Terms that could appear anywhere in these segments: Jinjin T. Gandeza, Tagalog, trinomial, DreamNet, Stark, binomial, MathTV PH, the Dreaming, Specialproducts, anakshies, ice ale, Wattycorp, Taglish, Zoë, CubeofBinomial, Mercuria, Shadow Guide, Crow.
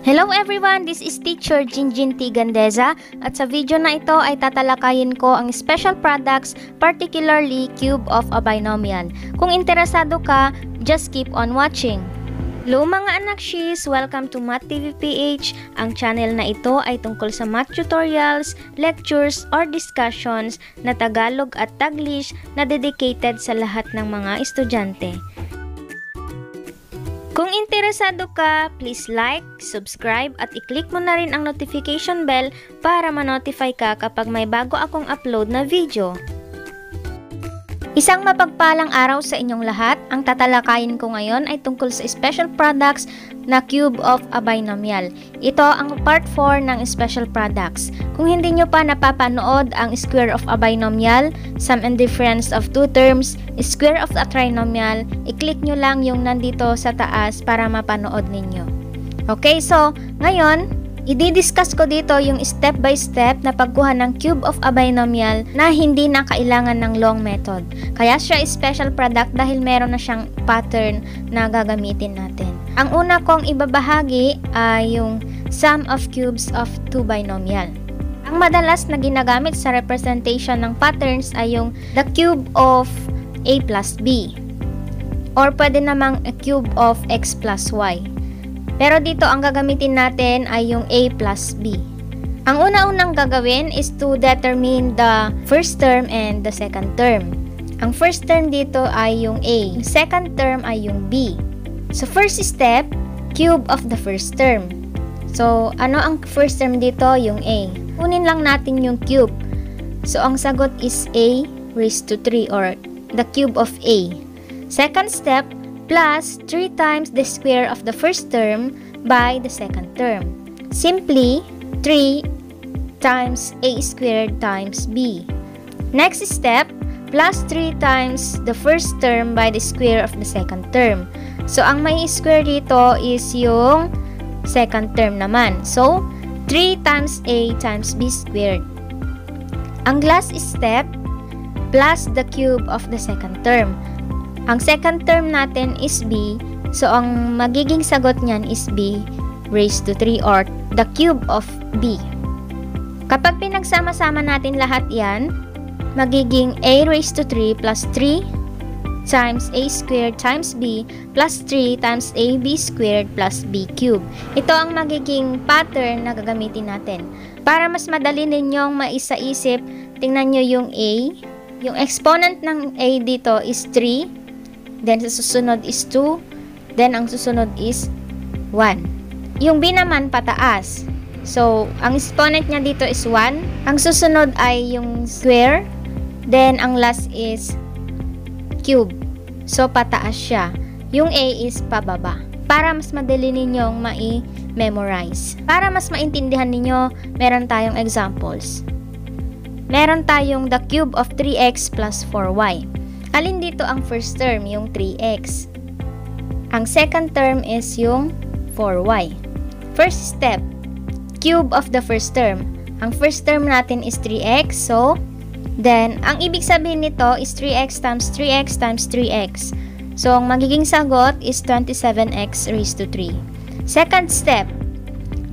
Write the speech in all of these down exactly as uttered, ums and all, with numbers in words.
Hello everyone! This is teacher Jinjin T. Gandeza at sa video na ito ay tatalakayin ko ang special products, particularly cube of a binomial. Kung interesado ka, just keep on watching. Hello mga anak she's! Welcome to MathTV P H. Ang channel na ito ay tungkol sa math tutorials, lectures, or discussions na Tagalog at Taglish na dedicated sa lahat ng mga estudyante. Kung interesado ka, please like, subscribe at i-click mo na rin ang notification bell para ma-notify ka kapag may bago akong upload na video. Isang mapagpalang araw sa inyong lahat. Ang tatalakayin ko ngayon ay tungkol sa special products na cube of a binomial. Ito ang part four ng special products. Kung hindi nyo pa napapanood ang square of a binomial, sum and difference of two terms, square of a trinomial, i-click nyo lang yung nandito sa taas para mapanood ninyo. Okay, so ngayon, i-discuss ko dito yung step-by-step na pagkuha ng cube of a binomial na hindi na kailangan ng long method. Kaya siya special product dahil meron na siyang pattern na gagamitin natin. Ang una kong ibabahagi ay uh, yung sum of cubes of two binomial. Ang madalas na ginagamit sa representation ng patterns ay yung the cube of a plus b or pwede namang a cube of x plus y. Pero dito ang gagamitin natin ay yung a plus b. Ang una-unang gagawin is to determine the first term and the second term. Ang first term dito ay yung a, second term ay yung b. So, first step, cube of the first term. So, ano ang first term dito? Yung a. Kunin lang natin yung cube. So, ang sagot is a raised to three or the cube of a. Second step, plus three times the square of the first term by the second term. Simply, three times a squared times b. Next step, plus three times the first term by the square of the second term. So, ang may square dito is yung second term naman. So, three times a times b squared. Ang last step, plus the cube of the second term. Ang second term natin is b. So, ang magiging sagot niyan is b raised to three or the cube of b. Kapag pinagsama-sama natin lahat yan, magiging a raised to three plus three times a squared times b plus three times ab squared plus b cubed. Ito ang magiging pattern na gagamitin natin. Para mas madali ninyong maisa-isip, tingnan nyo yung a. Yung exponent ng a dito is three, then sa susunod is two, then ang susunod is one. Yung b naman pataas. So, ang exponent niya dito is one, ang susunod ay yung square, then ang last is cube. So, pataas siya. Yung a is pababa. Para mas madali ninyong mai-memorize. Para mas maintindihan ninyo, meron tayong examples. Meron tayong the cube of three x plus four y. Alin dito ang first term? Yung three x. Ang second term is yung four y. First step, cube of the first term. Ang first term natin is three x, so then, ang ibig sabihin nito is three x times three x times three x. So, ang magiging sagot is twenty-seven x raised to three. Second step,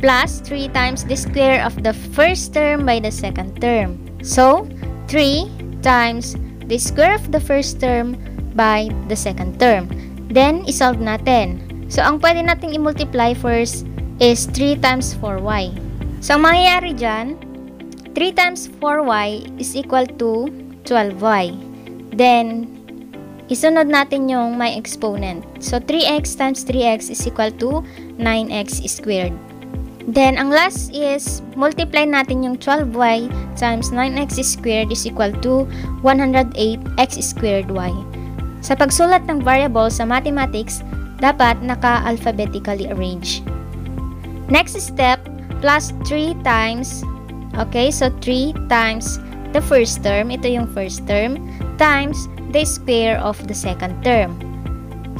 plus three times the square of the first term by the second term. So, three times the square of the first term by the second term. Then, isolve natin. So, ang pwede nating i-multiply first is three times four y. So, ang mangyayari dyan, three times four y is equal to twelve y. Then, isunod natin yung may exponent. So, three x times three x is equal to nine x squared. Then, ang last is, multiply natin yung twelve y times nine x squared is equal to one hundred eight x squared y. Sa pagsulat ng variable sa mathematics, dapat naka-alphabetically arrange. Next step, plus three times... Okay, so three times the first term, ito yung first term, times the square of the second term.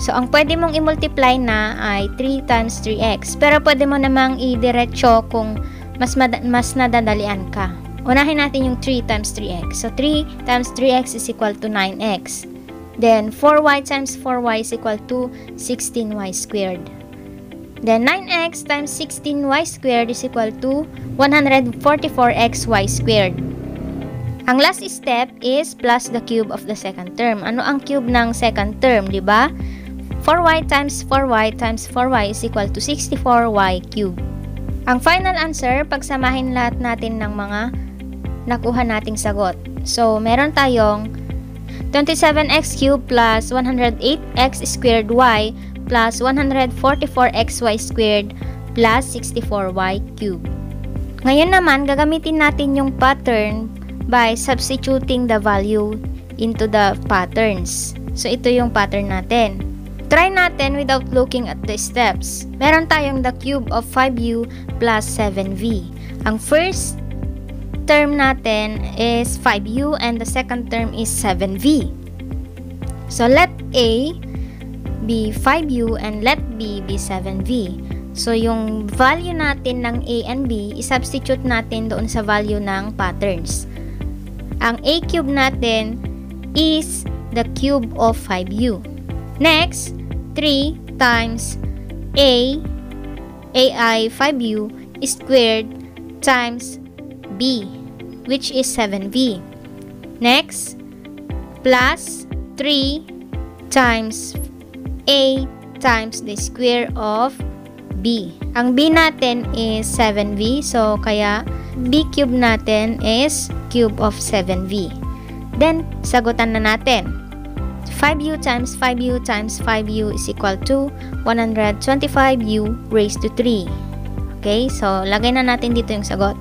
So, ang pwede mong i-multiply na ay three times three x. Pero pwede mo namang i-diretso kung mas, mas nadadalian ka. Unahin natin yung three times three x. So, three times three x is equal to nine x. Then, four y times four y is equal to sixteen y squared. Then nine x times sixteen y squared is equal to one hundred forty-four x y squared. Ang last step is plus the cube of the second term. Ano ang cube ng second term, di ba? four y times four y times four y is equal to sixty-four y cubed. Ang final answer, pagsamahin lahat natin ng mga nakuha nating sagot. So, meron tayong twenty-seven x cubed plus one hundred eight x squared y plus one hundred forty-four x y squared plus sixty-four y cubed. Ngayon naman, gagamitin natin yung pattern by substituting the value into the patterns. So, ito yung pattern natin. Try natin without looking at the steps. Meron tayong the cube of five u plus seven v. Ang first term natin is five u and the second term is seven v. So, let A be five u and let B be seven v. So, yung value natin ng A and B, isubstitute natin doon sa value ng patterns. Ang A cube natin is the cube of five u. Next, three times A, ai five u squared times B, which is seven v. Next, plus three times A times the square of B. Ang B natin is seven v, so kaya B cube natin is cube of seven v. Then, sagutan na natin. five u times five u times five u is equal to one hundred twenty-five u raised to three. Okay, so lagay na natin dito yung sagot.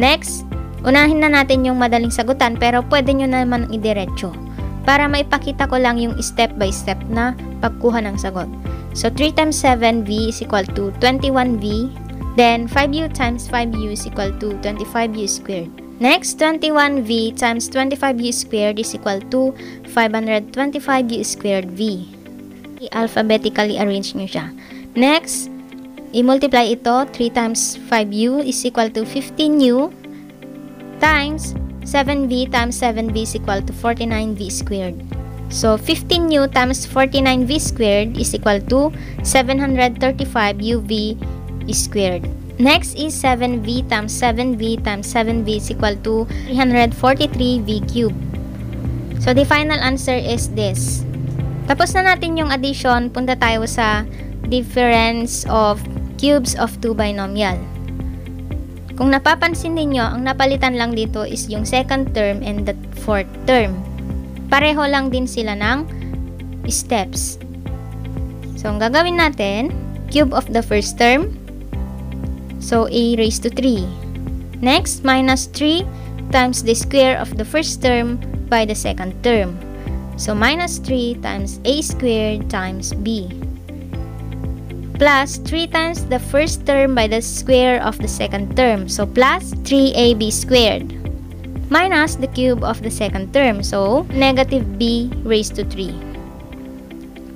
Next, unahin na natin yung madaling sagutan, pero pwede nyo naman idiretso para maipakita ko lang yung step by step na pagkuha ng sagot. So, three times seven v is equal to twenty-one v. Then, five u times five u is equal to twenty-five u squared. Next, twenty-one v times twenty-five u squared is equal to five hundred twenty-five u squared v. I-alphabetically arrange nyo siya. Next, i-multiply ito. three times five u is equal to fifteen u times seven v times seven v is equal to forty-nine v squared. So, fifteen u times forty-nine v squared is equal to seven hundred thirty-five u v squared. Next is seven v times seven v times seven v is equal to three hundred forty-three v cubed. So, the final answer is this. Tapos na natin yung addition, punta tayo sa difference of cubes of two binomial. Kung napapansin ninyo, ang napalitan lang dito is yung second term and the fourth term. Pareho lang din sila ng steps. So, ang gagawin natin, cube of the first term. So, A raised to three. Next, minus three times the square of the first term by the second term. So, minus three times A squared times B. Plus, three times the first term by the square of the second term. So, plus three a b squared. Minus the cube of the second term. So, negative B raised to three.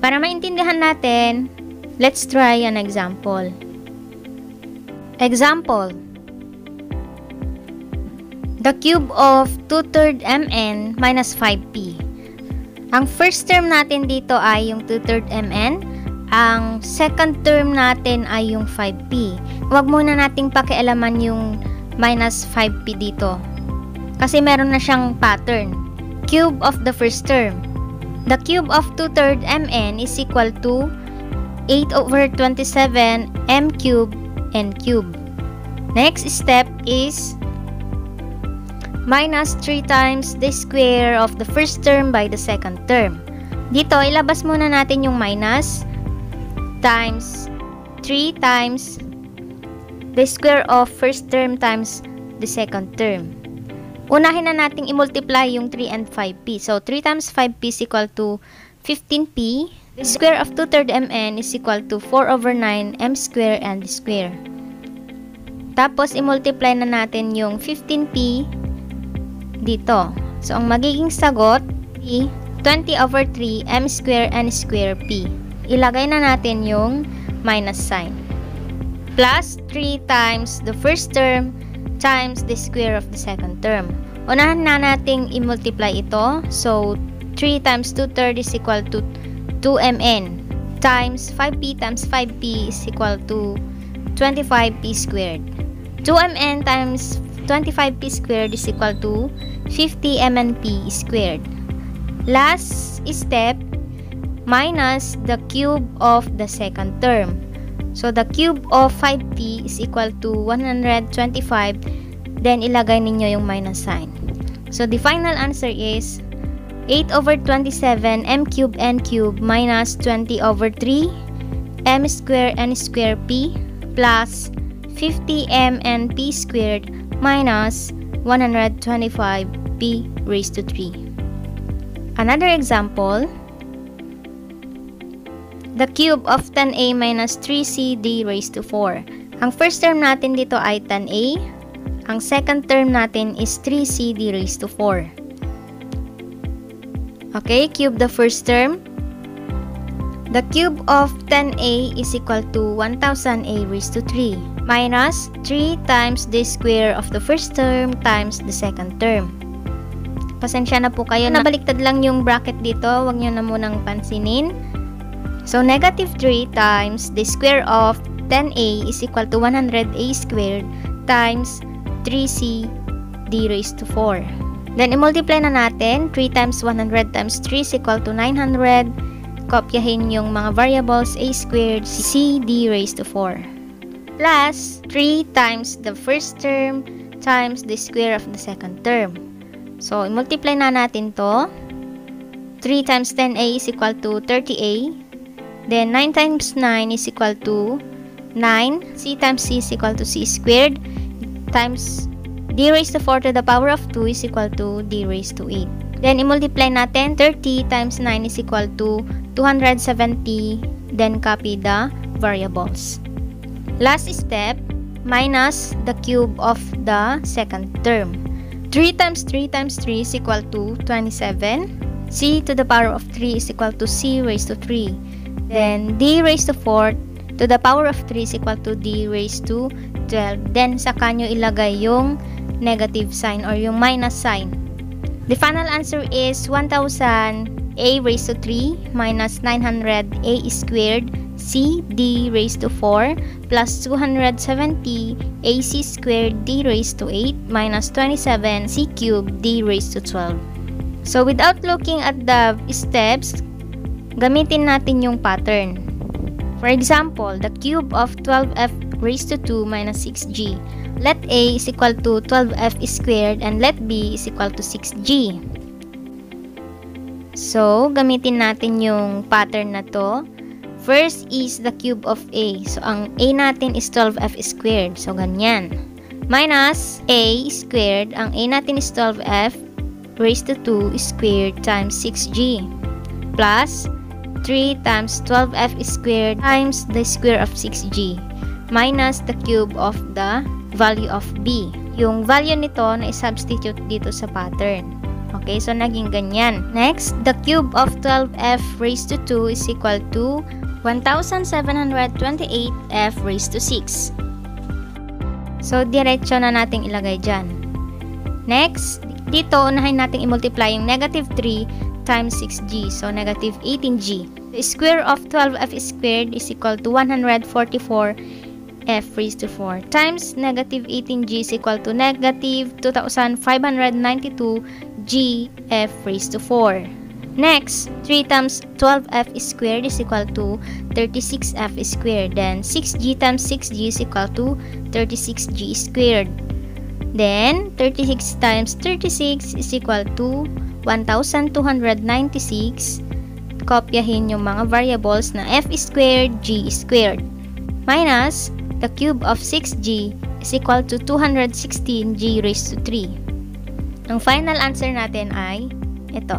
Para maintindihan natin, let's try an example. Example, the cube of two thirds mn minus five p. Ang first term natin dito ay yung two thirds mn. Ang second term natin ay yung five p. Huwag muna nating pakialaman yung minus five p dito. Kasi meron na siyang pattern. Cube of the first term. The cube of two thirds mn is equal to eight over twenty-seven m cubed and cube. Next step is minus three times the square of the first term by the second term. Dito, ilabas muna natin yung minus times three times the square of first term times the second term. Unahin na natin i-multiply yung three and five p. So, three times five p is equal to fifteen p. The square of two thirds mn is equal to four over nine m square and the square. Tapos, i-multiply na natin yung fifteen p dito. So, ang magiging sagot is twenty over three m square and square p. Ilagay na natin yung minus sign. Plus three times the first term times the square of the second term. Unahan na natin i-multiply ito. So, three times two thirds is equal to two m n times five p times five p is equal to twenty-five p squared. two m n times twenty-five p squared is equal to fifty m n p squared. Last step, minus the cube of the second term. So, the cube of five p is equal to one hundred twenty-five. Then, ilagay ninyo yung minus sign. So, the final answer is eight over twenty-seven m cube n cube minus twenty over three m square n square p plus fifty m n p squared minus one hundred twenty-five p raised to three. Another example, the cube of ten a minus three c d raised to four. Ang first term natin dito ay ten a. Ang second term natin is three c d raised to four. Okay, cube the first term. The cube of ten a is equal to one thousand a raised to three minus three times the square of the first term times the second term. Pasensya na po kayo, nabaliktad lang yung bracket dito. Huwag nyo na munang pansinin. So, negative three times the square of ten a is equal to one hundred a squared times three c d raised to four. Then, i-multiply na natin. three times one hundred times three is equal to nine hundred. Kopyahin yung mga variables a squared c d raised to four. Plus, three times the first term times the square of the second term. So, i-multiply na natin to. three times ten a is equal to thirty a. Then, nine times nine is equal to nine. C times C is equal to C squared. Times D raised to four to the power of two is equal to D raised to eight. Then, i-multiply natin. thirty times nine is equal to two hundred seventy. Then, copy the variables. Last step, minus the cube of the second term. three times three times three is equal to twenty-seven. C to the power of three is equal to C raised to three. Then, d raised to four to the power of three is equal to d raised to twelve. Then, saka nyo ilagay yung negative sign or yung minus sign. The final answer is one thousand a raised to three minus nine hundred a squared c d raised to four plus two hundred seventy a c squared d raised to eight minus twenty-seven c cubed d raised to twelve. So, without looking at the steps, gamitin natin yung pattern. For example, the cube of twelve f raised to two minus six g. Let a is equal to twelve f squared and let b is equal to six g. So, gamitin natin yung pattern na to. First is the cube of a. So, ang a natin is twelve f squared. So, ganyan. Minus a squared. Ang a natin is twelve f raised to two squared times six g. Plus three times twelve f squared times the square of six g minus the cube of the value of b. Yung value nito na i-substitute dito sa pattern. Okay, so naging ganyan. Next, the cube of twelve f raised to two is equal to one thousand seven hundred twenty-eight f raised to six. So, diretso na natin ilagay dyan. Next, dito unahin natin i-multiply yung negative three times six g, so negative eighteen g. The square of twelve f squared is equal to one hundred forty-four f raised to four times negative eighteen g is equal to negative two thousand five hundred ninety-two g f raised to four. Next, three times twelve f squared is equal to thirty-six f squared. Then, six g times six g is equal to thirty-six g squared. Then, thirty-six times thirty-six is equal to one thousand two hundred ninety-six. Kopyahin yung mga variables na f squared, g squared. Minus, the cube of six g is equal to two hundred sixteen g raised to three. Ang final answer natin ay ito.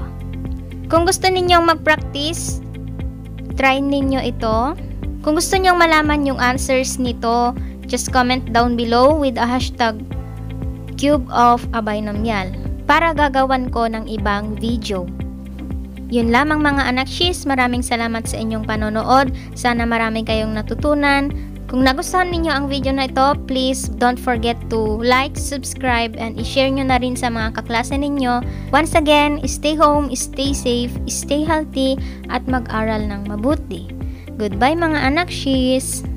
Kung gusto ninyong mag-practice, try ninyo ito. Kung gusto ninyong malaman yung answers nito, just comment down below with a hashtag cube of a binomial, para gagawan ko ng ibang video. Yun lamang mga anak shis, maraming salamat sa inyong panonood. Sana marami kayong natutunan. Kung nagustuhan ninyo ang video na ito, please don't forget to like, subscribe, and i-share nyo na rin sa mga kaklase ninyo. Once again, stay home, stay safe, stay healthy, at mag-aral ng mabuti. Goodbye mga anak, she's!